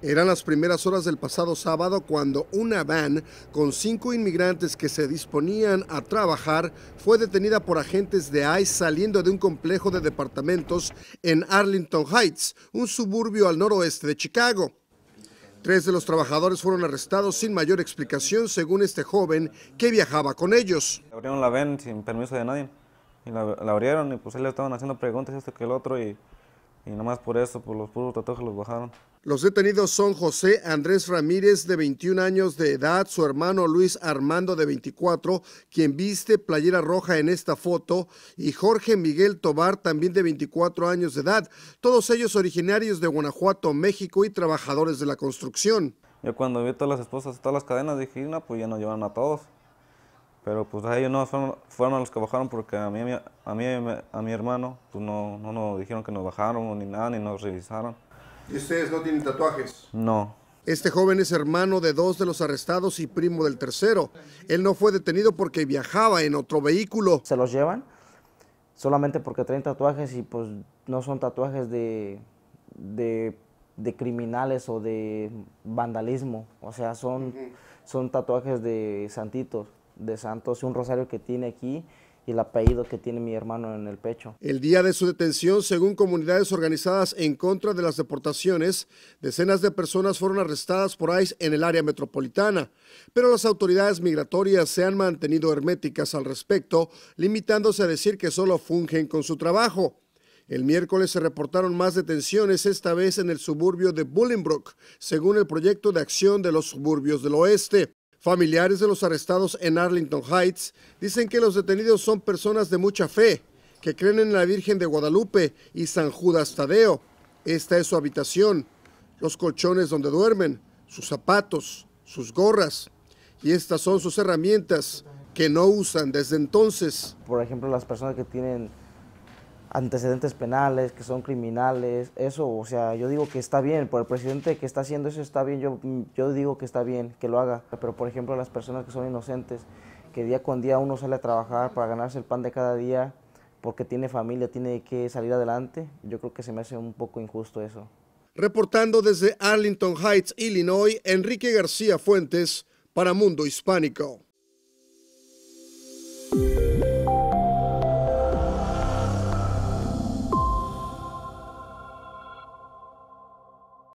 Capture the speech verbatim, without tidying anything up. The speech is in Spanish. Eran las primeras horas del pasado sábado cuando una van con cinco inmigrantes que se disponían a trabajar fue detenida por agentes de I C E saliendo de un complejo de departamentos en Arlington Heights, un suburbio al noroeste de Chicago. Tres de los trabajadores fueron arrestados sin mayor explicación, según este joven que viajaba con ellos. Abrieron la van sin permiso de nadie, y la, la abrieron y pues ahí le estaban haciendo preguntas esto que el otro y... Y nomás por eso, por los puros tatuajes los bajaron. Los detenidos son José Andrés Ramírez, de veintiún años de edad, su hermano Luis Armando, de veinticuatro, quien viste playera roja en esta foto, y Jorge Miguel Tobar, también de veinticuatro años de edad, todos ellos originarios de Guanajuato, México, y trabajadores de la construcción. Yo cuando vi todas las esposas, todas las cadenas, dije, no, pues ya nos llevaron a todos. Pero pues a ellos no fueron, fueron los que bajaron porque a mí, a, mí, a, mí, a mi hermano pues no, no nos dijeron que nos bajaron ni nada, ni nos revisaron. ¿Y ustedes no tienen tatuajes? No. Este joven es hermano de dos de los arrestados y primo del tercero. Él no fue detenido porque viajaba en otro vehículo. Se los llevan solamente porque traen tatuajes y pues no son tatuajes de, de, de criminales o de vandalismo. O sea, son, son tatuajes de santitos. De santos, un rosario que tiene aquí y el apellido que tiene mi hermano en el pecho. El día de su detención, según comunidades organizadas en contra de las deportaciones, decenas de personas fueron arrestadas por I C E en el área metropolitana, pero las autoridades migratorias se han mantenido herméticas al respecto, limitándose a decir que solo fungen con su trabajo. El miércoles se reportaron más detenciones, esta vez en el suburbio de Bullingbrook, según el proyecto de acción de los suburbios del oeste. Familiares de los arrestados en Arlington Heights dicen que los detenidos son personas de mucha fe, que creen en la Virgen de Guadalupe y San Judas Tadeo. Esta es su habitación, los colchones donde duermen, sus zapatos, sus gorras. Y estas son sus herramientas que no usan desde entonces. Por ejemplo, las personas que tienen antecedentes penales, que son criminales, eso, o sea, yo digo que está bien, por el presidente que está haciendo eso está bien, yo, yo digo que está bien, que lo haga, pero por ejemplo las personas que son inocentes, que día con día uno sale a trabajar para ganarse el pan de cada día, porque tiene familia, tiene que salir adelante, yo creo que se me hace un poco injusto eso. Reportando desde Arlington Heights, Illinois, Enrique García Fuentes, para Mundo Hispánico.